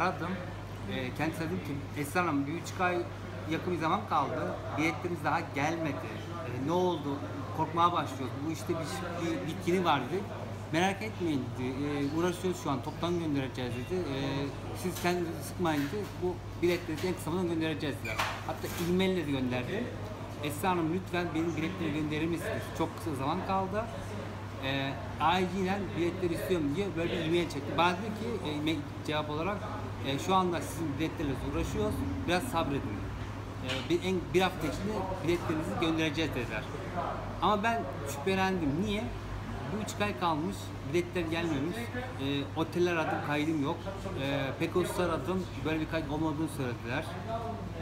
aradım. Kendisi dedim ki Esra Hanım, bir 3 ay yakın bir zaman kaldı. Biletlerimiz daha gelmedi. Ne oldu? Korkmaya başlıyoruz. Bu işte bir bitkini var dedi. Merak etmeyin dedi. Uğraşıyoruz şu an. Toptan göndereceğiz dedi. Siz kendinizi sıkmayın dedi. Bu biletleri en kısa zamanda göndereceğiz dedi. Hatta e-mail'le de gönderdi. Esra Hanım lütfen benim biletleri gönderir misiniz? Çok kısa zaman kaldı. Acilen biletleri istiyorum diye böyle bir e-mail çekti. Bana dedi ki cevap olarak şu anda sizin biletlerle uğraşıyoruz. Biraz sabredin. Bir hafta içinde biletlerinizi göndereceğiz dediler. Ama ben şüphelendim. Niye? Bu 3 ay kalmış, biletler gelmemiş, oteller adım, kaydım yok, Pekoslar adım, böyle bir kayıt olmadığını söylediler.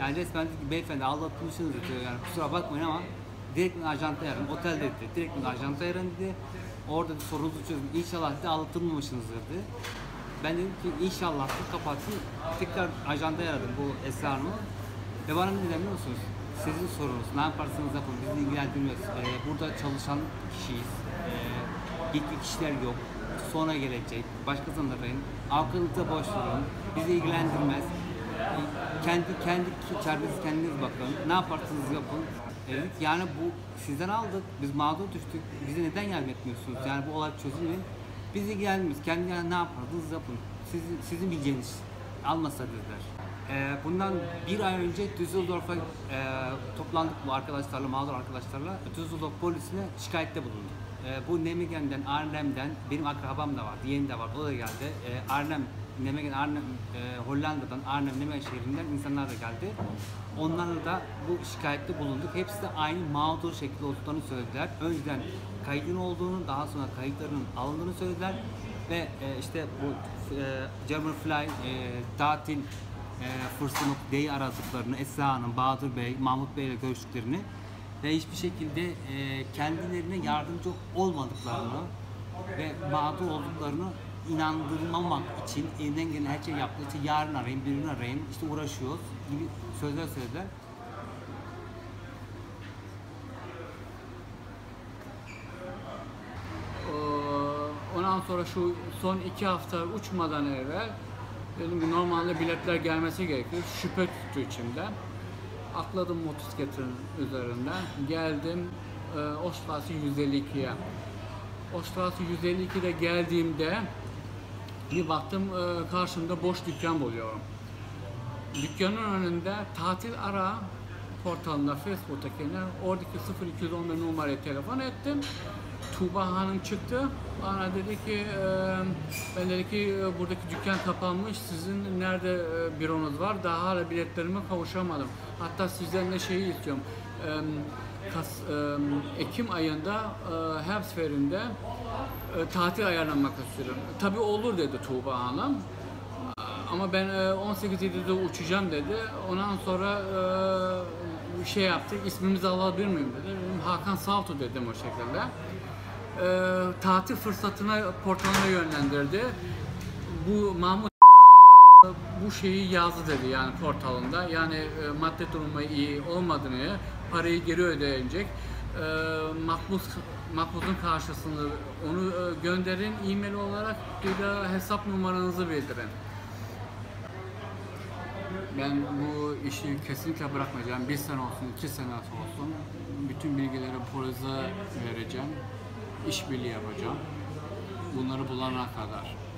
Yani resmen dedi ki beyefendi aldatılmışsınız dedi, yani kusura bakmayın ama direkt ajanta yarın, otel dedi, direkt ajanta yarın dedi. Orada bir sorunuzu çözün, inşallah dedi, aldatılmamışsınız dedi. Ben dedim ki inşallah dedi, kapatsın, tekrar ajanta yaradım bu Esra Hanım'ı. Ve bana ne demiyor musunuz? Sizin sorunuz, ne yaparsanız yapın, bizi ilgilendirmiyoruz. Burada çalışan kişiyiz, ilgili kişiler yok, sonra gelecek, başka zaman arayın, aklınıza boş durun, bizi ilgilendirmez. Kendi çarpınızı kendiniz bakın, ne yaparsanız yapın. Evet, yani bu sizden aldık, biz mağdur düştük, bize neden yardım etmiyorsunuz? Yani bu olay çözülmeyin, bizi ilgilendirmez, kendi yani ne yapardınız yapın, sizin bileceğiniz almasa dediler. Bundan 1 ay önce Düsseldorf'a toplandık bu arkadaşlarla, mağdur arkadaşlarla. Düsseldorf polisine şikayette bulunduk. Bu Nijmegen'den, Arnhem'den, benim akrabam da vardı, yeğeni de vardı, o da geldi. Arnhem, Nijmegen, Arnhem, Hollanda'dan, Arnhem, Nijmegen şehrinden insanlar da geldi. Onlarla da bu şikayette bulunduk. Hepsi de aynı mağdur şekilde olduklarını söylediler. Önceden kaydın olduğunu, daha sonra kayıtlarının alındığını söylediler. Ve işte bu Jammerfly, tatil fırsatlık D'yi aradıklarını, Esra Hanım, Bahadır Bey, Mahmut Bey ile görüştüklerini ve hiçbir şekilde kendilerine yardımcı olmadıklarını ve mağdur olduklarını inandırmamak için elinden gelen her şey yaptığı için yarın arayın, birini arayın, işte uğraşıyoruz gibi sözler söylediler. Ondan sonra şu son 2 hafta uçmadan evvel dedim ki normalde biletler gelmesi gerekiyor. Şüphe tuttu içimden. Atladım motosikletin üzerinden. Geldim Ostrasi 152'ye. Ostrasi 152'de geldiğimde bir baktım karşımda boş dükkan buluyorum. Dükkanın önünde tatil ara portalında, Facebook'takine oradaki 0211 numaraya telefon ettim. Tuğba Hanım çıktı, bana dedi ki, ben dedi ki buradaki dükkan kapanmış, sizin nerede büronuz var, daha hala biletlerime kavuşamadım. Hatta sizden de şeyi istiyorum, Ekim ayında Herbstferi'nde tatil ayarlanmak istiyorum. Tabii olur dedi Tuğba Hanım, ama ben 18.7'de uçacağım dedi, ondan sonra şey yaptık, ismimizi alabilir miyim dedi, Hakan Salto dedim o şekilde. Tatil fırsatına portalına yönlendirdi. Bu Mahmut bu şeyi yazdı dedi yani portalında. Yani madde durumu iyi olmadığını, parayı geri ödenecek. Mahmut'un karşısında onu gönderin e-mail olarak, bir de hesap numaranızı bildirin. Ben bu işi kesinlikle bırakmayacağım. 1 sene olsun, 2 sene olsun. Bütün bilgileri polise vereceğim. İşbirliği yapacağım. Bunları bulana kadar.